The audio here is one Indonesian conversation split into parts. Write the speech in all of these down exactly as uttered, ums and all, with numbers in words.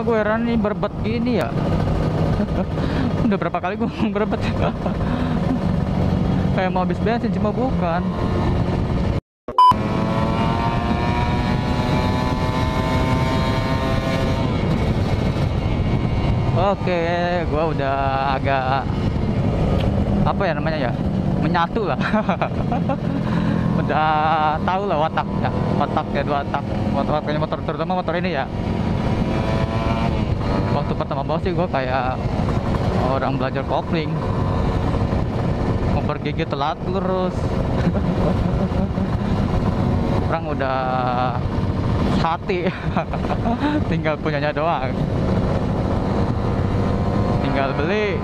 Cuma gue heran nih berbet gini ya. Udah berapa kali gue berbet. Kayak mau habis bensin cuma bukan. Oke, gue udah agak apa ya namanya ya, menyatu lah. Udah tahu lah wataknya, wataknya dua watak, wataknya motor terutama motor ini ya. Waktu pertama bawa sih gue kayak orang belajar kopling, ngoper gigi telat terus. Orang udah hati, tinggal punyanya doang, tinggal beli.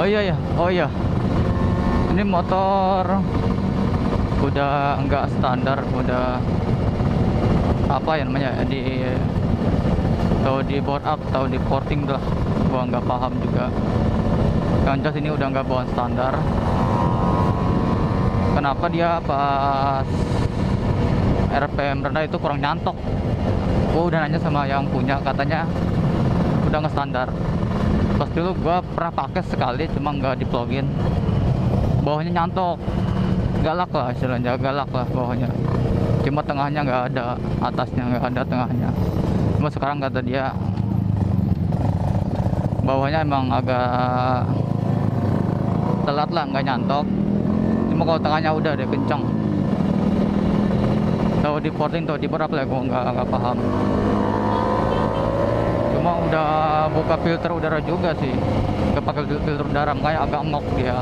Oh iya ya, oh iya. Ini motor udah enggak standar, udah apa ya namanya di tahu di board up, tahu di porting lah. Gua nggak paham juga. Yang jelas ini udah nggak bawaan standar. Kenapa dia pas R P M rendah itu kurang nyantok? Gua udah nanya sama yang punya, katanya udah nggak standar. Pas dulu gua pernah pakai sekali cuma nggak diplugin, bawahnya nyantok, galak lah istilahnya, galak lah bawahnya, cuma tengahnya nggak ada, atasnya nggak ada, tengahnya. Cuma sekarang kata dia bawahnya emang agak telat lah, nggak nyantok, cuma kalau tengahnya udah deh kencang. Tahu di porting, tahu di berapa lah, gua nggak nggak paham. Cuma udah buka filter udara juga sih, nggak pakai filter udara, kayak agak ngok dia.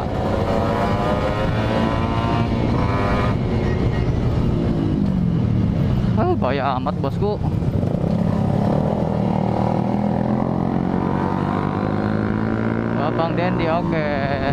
Ah, bahaya amat bosku. Bang Dendi, oke. Okay.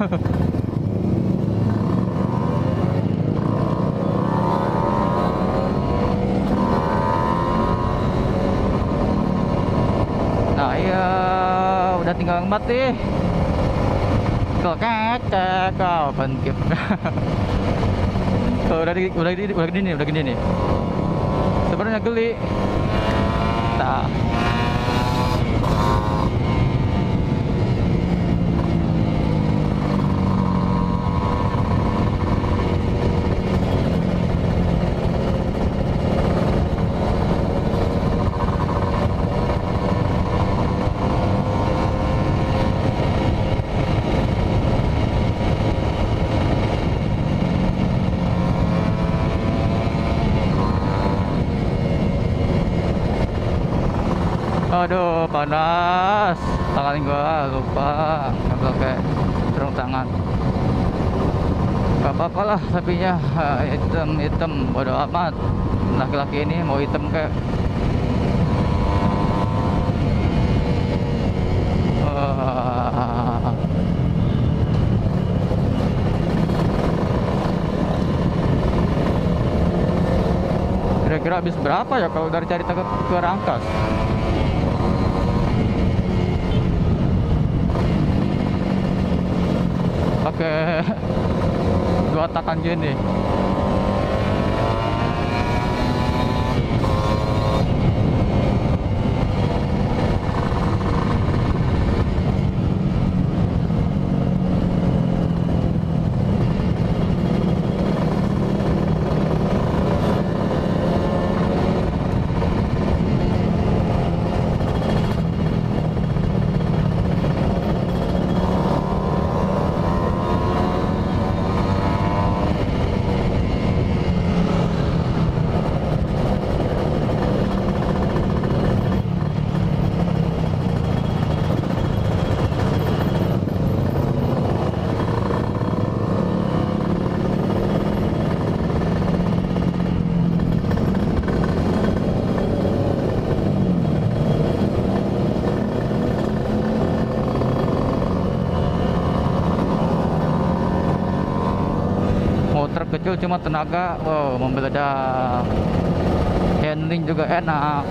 Nah iya, udah tinggal ngemat nih. Kelek cek kau penkip. Udah di, udah di, udah gini nih, udah gini nih. Sebenarnya geli. Nah. Aduh panas, tangan gua lupa nggak pakai sarung tangan. Gak apa-apa lah, sapinya hitam-hitam bodo amat. Laki-laki ini mau hitam kayak kira-kira habis berapa ya kalau dari Carita ke, ke Rangkas. Oke, dua takan gini. Kecil cuma tenaga, wow, membeledak. Handling juga enak.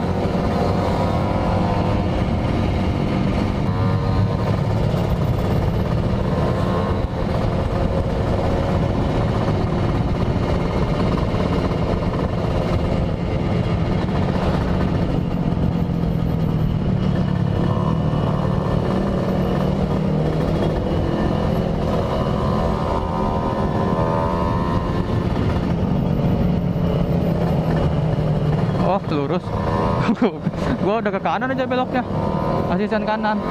Lurus, gue udah ke kanan aja beloknya, asisten kanan.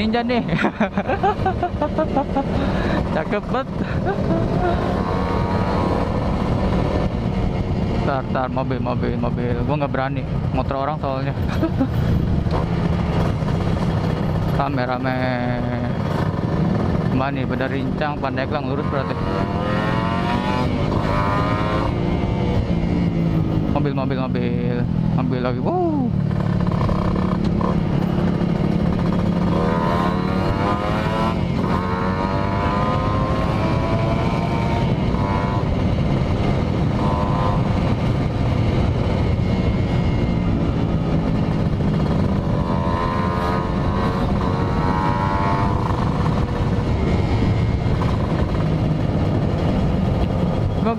Ninja nih. Cakep banget. Tar tar mobil mobil mobil gua nggak berani motor orang soalnya. Kameramen Mani pada Rincang Pandeglang lurus berarti. Mobil mobil mobil ambil lagi. Wow,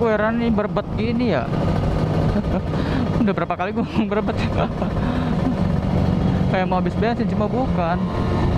gue heran nih berbet gini ya. Udah berapa kali gue berbet. Kayak mau habis bensin cuma bukan.